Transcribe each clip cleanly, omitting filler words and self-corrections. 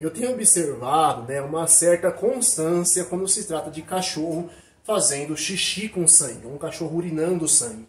Eu tenho observado, né, uma certa constância quando se trata de cachorro fazendo xixi com sangue, um cachorro urinando sangue.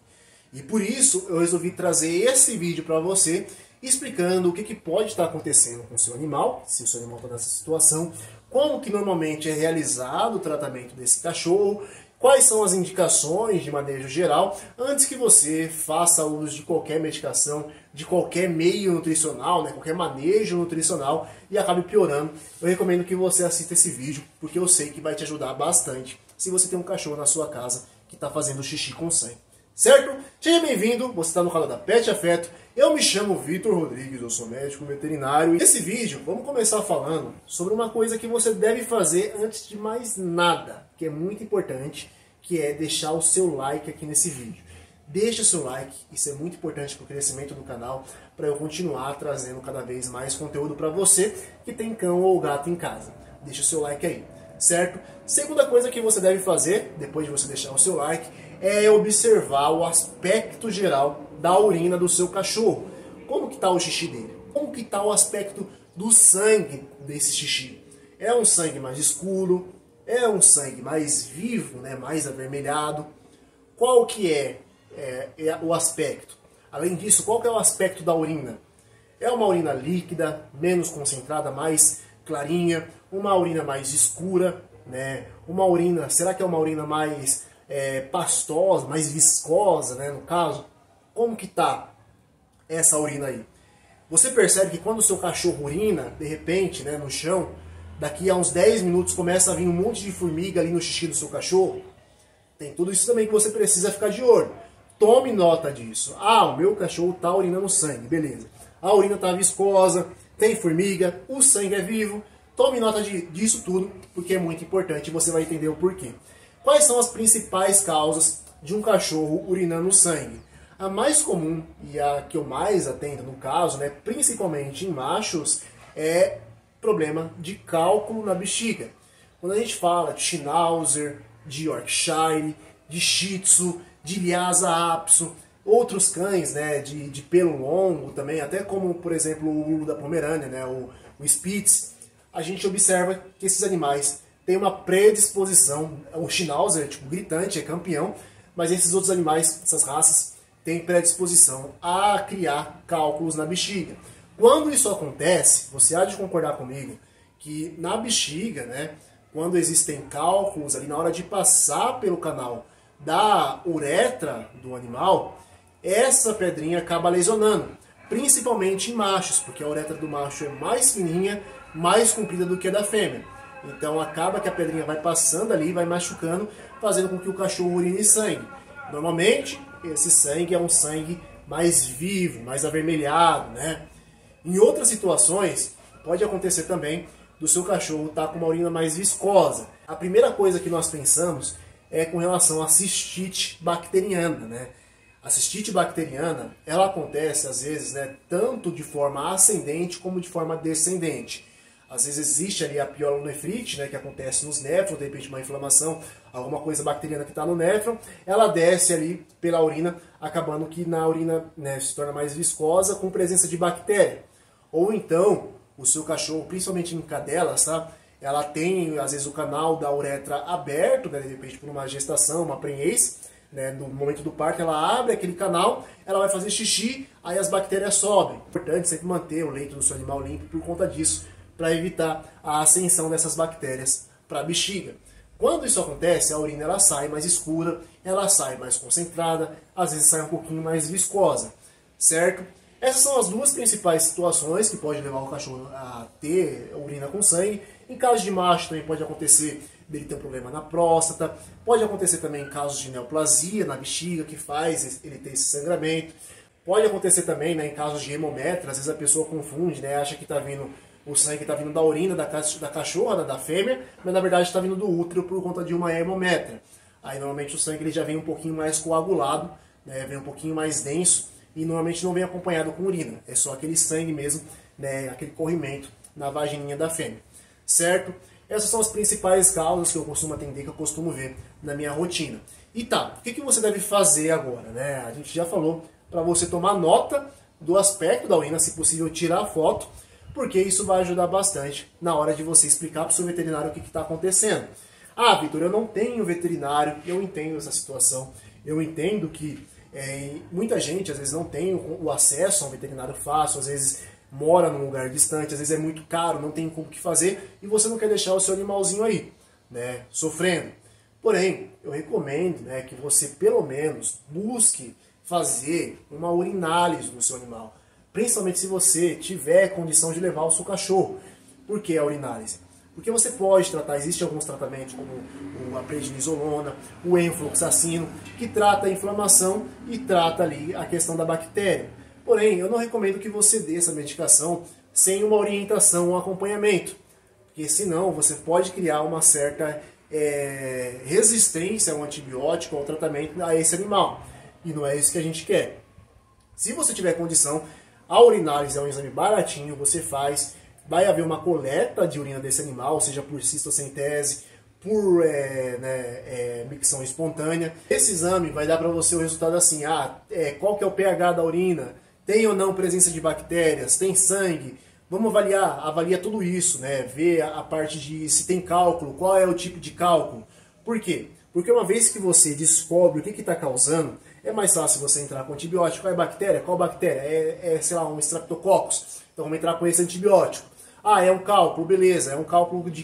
E por isso eu resolvi trazer esse vídeo para você, explicando o que pode estar acontecendo com o seu animal, se o seu animal está nessa situação, como que normalmente é realizado o tratamento desse cachorro, quais são as indicações de manejo geral, antes que você faça uso de qualquer medicação, de qualquer meio nutricional, né, qualquer manejo nutricional e acabe piorando. Eu recomendo que você assista esse vídeo, porque eu sei que vai te ajudar bastante se você tem um cachorro na sua casa que está fazendo xixi com sangue. Certo? Seja bem-vindo, você está no canal da Pet Afeto. Eu me chamo Vitor Rodrigues, eu sou médico veterinário. E nesse vídeo, vamos começar falando sobre uma coisa que você deve fazer antes de mais nada, que é muito importante, que é deixar o seu like aqui nesse vídeo. Deixa o seu like, isso é muito importante para o crescimento do canal, para eu continuar trazendo cada vez mais conteúdo para você que tem cão ou gato em casa. Deixa o seu like aí, certo? Segunda coisa que você deve fazer, depois de você deixar o seu like, é observar o aspecto geral da urina do seu cachorro. Como que está o xixi dele? Como que está o aspecto do sangue desse xixi? É um sangue mais escuro? É um sangue mais vivo, né? Mais avermelhado? Qual que é o aspecto? Além disso, qual que é o aspecto da urina? É uma urina líquida, menos concentrada, mais clarinha? Uma urina mais escura? Né? Uma urina, será que é uma urina mais pastosa, mais viscosa, né, no caso? Como que tá essa urina aí? Você percebe que quando o seu cachorro urina, de repente, né, no chão, daqui a uns 10 minutos começa a vir um monte de formiga ali no xixi do seu cachorro? Tem tudo isso também que você precisa ficar de olho. Tome nota disso. Ah, o meu cachorro tá urinando sangue, beleza. A urina tá viscosa, tem formiga, o sangue é vivo. Tome nota disso tudo, porque é muito importante e você vai entender o porquê. Quais são as principais causas de um cachorro urinando sangue? A mais comum e a que eu mais atendo no caso, né, principalmente em machos, é problema de cálculo na bexiga. Quando a gente fala de Schnauzer, de Yorkshire, de Shih Tzu, de Lhasa Apso, outros cães, né, de pelo longo também, até como, por exemplo, o da Pomerânia, né, o Spitz, a gente observa que esses animais tem uma predisposição. O Schnauzer é tipo gritante, é campeão, mas esses outros animais, essas raças, têm predisposição a criar cálculos na bexiga. Quando isso acontece, você há de concordar comigo que na bexiga, né, quando existem cálculos ali na hora de passar pelo canal da uretra do animal, essa pedrinha acaba lesionando, principalmente em machos, porque a uretra do macho é mais fininha, mais comprida do que a da fêmea. Então acaba que a pedrinha vai passando ali, vai machucando, fazendo com que o cachorro urine sangue. Normalmente, esse sangue é um sangue mais vivo, mais avermelhado, né? Em outras situações, pode acontecer também do seu cachorro estar com uma urina mais viscosa. A primeira coisa que nós pensamos é com relação à cistite bacteriana, né? A cistite bacteriana, ela acontece às vezes, né, tanto de forma ascendente como de forma descendente. Às vezes existe ali a pielonefrite, né, que acontece nos néfron, de repente uma inflamação, alguma coisa bacteriana que está no néfron, ela desce ali pela urina, acabando que na urina, né, se torna mais viscosa, com presença de bactéria. Ou então, o seu cachorro, principalmente em cadelas, tá, ela tem, às vezes, o canal da uretra aberto, né, de repente por uma gestação, uma prenhez, né, no momento do parto ela abre aquele canal, ela vai fazer xixi, aí as bactérias sobem. É importante sempre manter o leito do seu animal limpo por conta disso, para evitar a ascensão dessas bactérias para a bexiga. Quando isso acontece, a urina ela sai mais escura, ela sai mais concentrada, às vezes sai um pouquinho mais viscosa, certo? Essas são as duas principais situações que pode levar o cachorro a ter urina com sangue. Em caso de macho também pode acontecer dele ter um problema na próstata, pode acontecer também em casos de neoplasia na bexiga, que faz ele ter esse sangramento. Pode acontecer também, né, em casos de hemometra, às vezes a pessoa confunde, né, acha que está vindo... O sangue está vindo da urina da cachorra, da fêmea, mas na verdade está vindo do útero por conta de uma hemometra. Aí normalmente o sangue ele já vem um pouquinho mais coagulado, né, vem um pouquinho mais denso e normalmente não vem acompanhado com urina. É só aquele sangue mesmo, né, aquele corrimento na vagininha da fêmea, certo? Essas são as principais causas que eu costumo atender, que eu costumo ver na minha rotina. E tá, o que você deve fazer agora, né? A gente já falou para você tomar nota do aspecto da urina, se possível tirar a foto. porque isso vai ajudar bastante na hora de você explicar para o seu veterinário o que está acontecendo. Ah, Vitor, eu não tenho veterinário, eu entendo essa situação, eu entendo que muita gente às vezes não tem o acesso a um veterinário fácil, às vezes mora num lugar distante, às vezes é muito caro, não tem como o que fazer e você não quer deixar o seu animalzinho aí, né, sofrendo. Porém, eu recomendo, né, que você pelo menos busque fazer uma urinálise no seu animal, principalmente se você tiver condição de levar o seu cachorro. Por que a urinálise? Porque você pode tratar, existem alguns tratamentos como a prednisolona, o enfloxacino, que trata a inflamação e trata ali a questão da bactéria. Porém, eu não recomendo que você dê essa medicação sem uma orientação, um acompanhamento, porque senão você pode criar uma certa resistência ao antibiótico, ao tratamento a esse animal. E não é isso que a gente quer. Se você tiver condição, a urinálise é um exame baratinho, você faz, vai haver uma coleta de urina desse animal, seja por cistocentese, por micção espontânea. Esse exame vai dar para você o resultado assim, qual que é o pH da urina, tem ou não presença de bactérias, tem sangue, vamos avalia tudo isso, né? Ver a parte de se tem cálculo, qual é o tipo de cálculo. Por quê? Porque uma vez que você descobre o que está causando, é mais fácil você entrar com antibiótico. Qual é bactéria? Qual bactéria? Sei lá, um streptococcus. Então vamos entrar com esse antibiótico. Ah, é um cálculo, beleza. É um cálculo de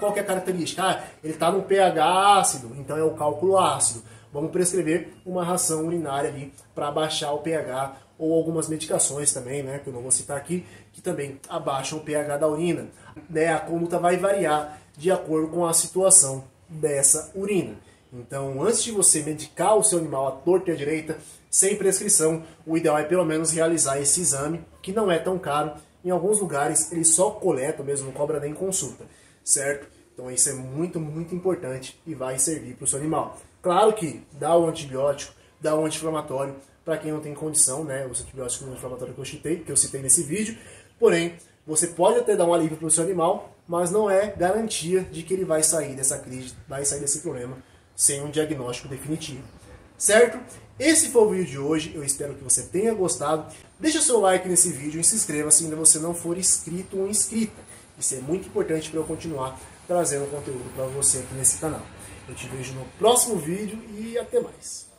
qual que é a característica? Ah, ele está no pH ácido, então é o cálculo ácido. Vamos prescrever uma ração urinária ali para abaixar o pH, ou algumas medicações também, né, que eu não vou citar aqui, que também abaixam o pH da urina. Né, a conduta vai variar de acordo com a situação dessa urina. Então, antes de você medicar o seu animal à torta e à direita, sem prescrição, o ideal é pelo menos realizar esse exame, que não é tão caro. Em alguns lugares, ele só coleta mesmo, não cobra nem consulta, certo? Então, isso é muito, muito importante e vai servir para o seu animal. Claro que dá o antibiótico, dá o anti-inflamatório, para quem não tem condição, né? Os antibióticos anti-inflamatórios que eu citei nesse vídeo. Porém, você pode até dar um alívio para o seu animal, mas não é garantia de que ele vai sair dessa crise, vai sair desse problema, sem um diagnóstico definitivo, certo? Esse foi o vídeo de hoje, eu espero que você tenha gostado. Deixa seu like nesse vídeo e se inscreva se ainda você não for inscrito ou inscrita. Isso é muito importante para eu continuar trazendo conteúdo para você aqui nesse canal. Eu te vejo no próximo vídeo e até mais.